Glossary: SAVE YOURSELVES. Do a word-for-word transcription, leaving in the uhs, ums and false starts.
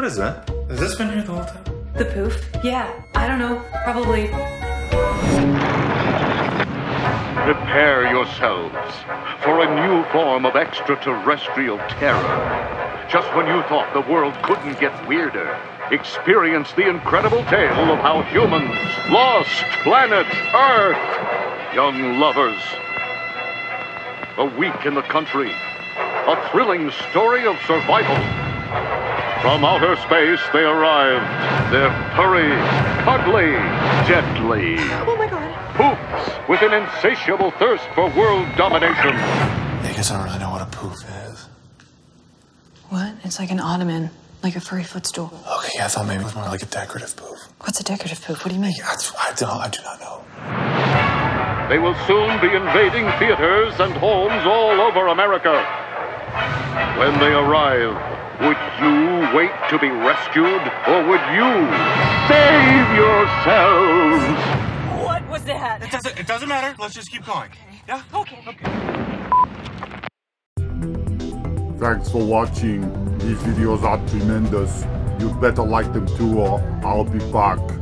What is that? Has this been here the whole time? The poof? Yeah, I don't know. Probably. Prepare yourselves for a new form of extraterrestrial terror. Just when you thought the world couldn't get weirder, experience the incredible tale of how humans lost planet Earth. Young lovers. A week in the country. A thrilling story of survival. From outer space, they arrived. They're furry, cuddly, deadly. Oh my God. Poofs with an insatiable thirst for world domination. Niggas don't really know what a poof is. What? It's like an ottoman. Like a furry footstool. Okay, I thought maybe it was more like a decorative poof. What's a decorative poof? What do you mean? I, I, don't, I do not know. They will soon be invading theaters and homes all over America. When they arrive, would you wait to be rescued, or would you save yourselves? What was that? It doesn't, it doesn't matter. Let's just keep going. Okay. Yeah? Okay. Okay. Thanks for watching. These videos are tremendous. You better like them too, or I'll be back.